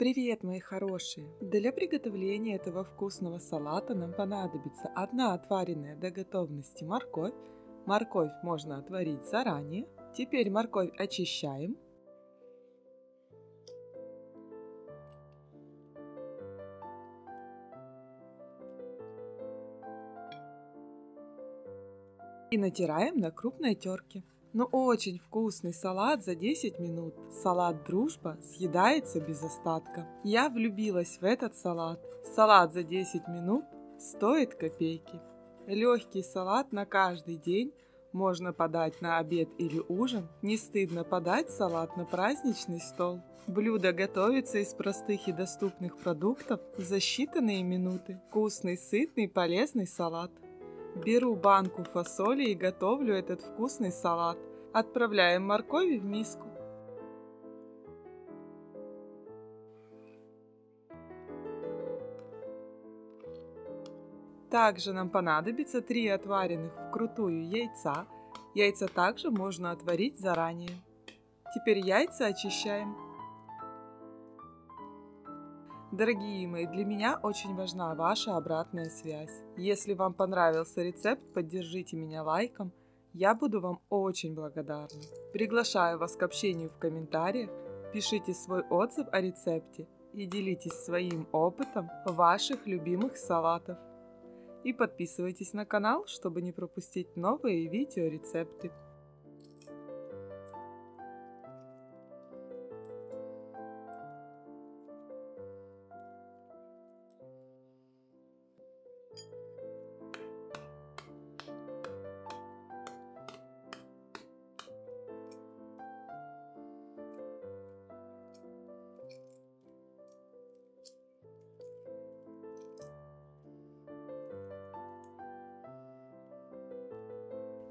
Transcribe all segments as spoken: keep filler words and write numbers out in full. Привет, мои хорошие! Для приготовления этого вкусного салата нам понадобится одна отваренная до готовности морковь. Морковь можно отварить заранее. Теперь морковь очищаем. И натираем на крупной терке. Но очень вкусный салат за десять минут. Салат «Дружба» съедается без остатка. Я влюбилась в этот салат. Салат за десять минут стоит копейки. Легкий салат на каждый день. Можно подать на обед или ужин. Не стыдно подать салат на праздничный стол. Блюдо готовится из простых и доступных продуктов за считанные минуты. Вкусный, сытный, полезный салат. Беру банку фасоли и готовлю этот вкусный салат. Отправляем морковь в миску. Также нам понадобится три отваренных вкрутую яйца. Яйца также можно отварить заранее. Теперь яйца очищаем. Дорогие мои, для меня очень важна ваша обратная связь. Если вам понравился рецепт, поддержите меня лайком. Я буду вам очень благодарна. Приглашаю вас к общению в комментариях. Пишите свой отзыв о рецепте и делитесь своим опытом ваших любимых салатов. И подписывайтесь на канал, чтобы не пропустить новые видеорецепты.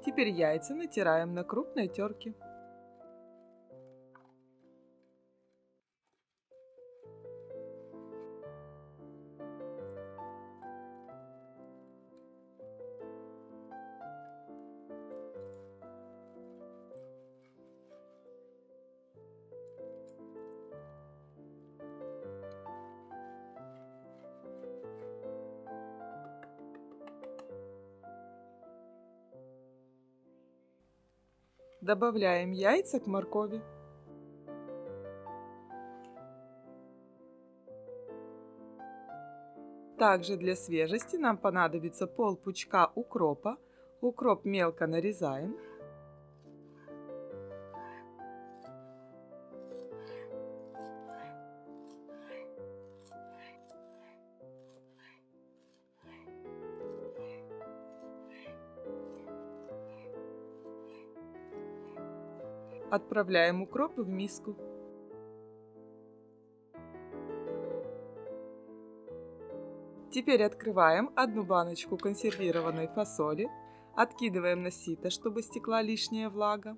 Теперь яйца натираем на крупной терке. Добавляем яйца к моркови. Также для свежести нам понадобится пол пучка укропа. Укроп мелко нарезаем. Отправляем укроп в миску. Теперь открываем одну баночку консервированной фасоли. Откидываем на сито, чтобы стекла лишняя влага.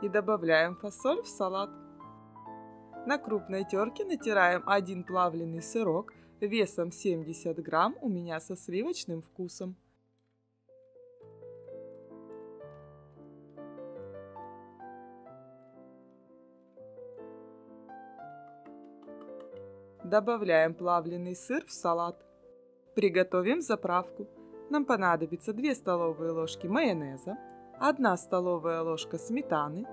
И добавляем фасоль в салат. На крупной терке натираем один плавленый сырок весом семьдесят грамм, у меня со сливочным вкусом. Добавляем плавленый сыр в салат. Приготовим заправку. Нам понадобится две столовые ложки майонеза, одна столовая ложка сметаны,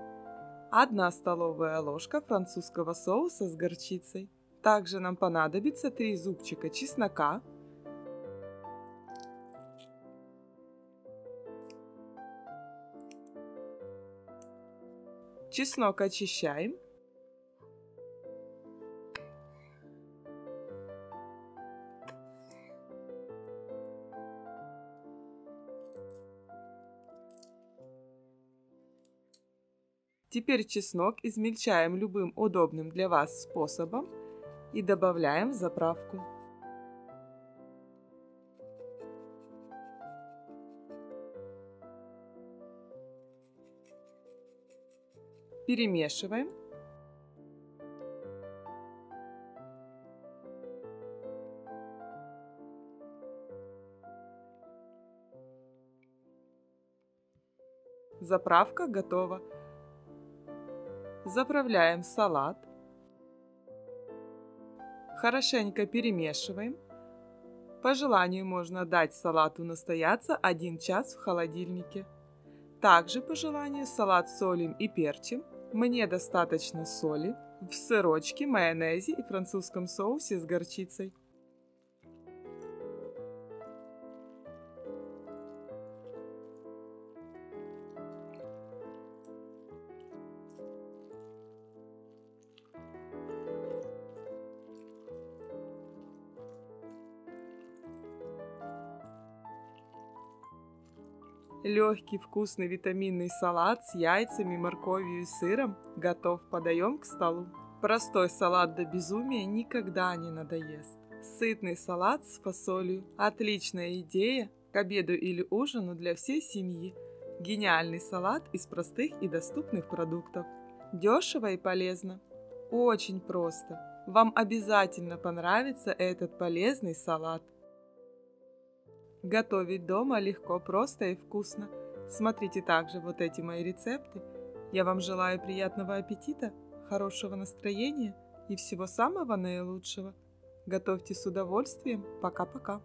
одна столовая ложка французского соуса с горчицей. Также нам понадобится три зубчика чеснока, чеснок очищаем. Теперь чеснок измельчаем любым удобным для вас способом и добавляем в заправку. Перемешиваем. Заправка готова. Заправляем салат. хорошенько перемешиваем. По желанию можно дать салату настояться один час в холодильнике. Также по желанию салат солим и перчим. Мне достаточно соли в сырочке, майонезе и французском соусе с горчицей. Легкий, вкусный витаминный салат с яйцами, морковью и сыром готов. Подаем к столу. Простой салат до безумия никогда не надоест. Сытный салат с фасолью. Отличная идея к обеду или ужину для всей семьи. Гениальный салат из простых и доступных продуктов. Дешево и полезно. Очень просто. Вам обязательно понравится этот полезный салат. Готовить дома легко, просто и вкусно. Смотрите также вот эти мои рецепты. Я вам желаю приятного аппетита, хорошего настроения и всего самого наилучшего. Готовьте с удовольствием. Пока-пока.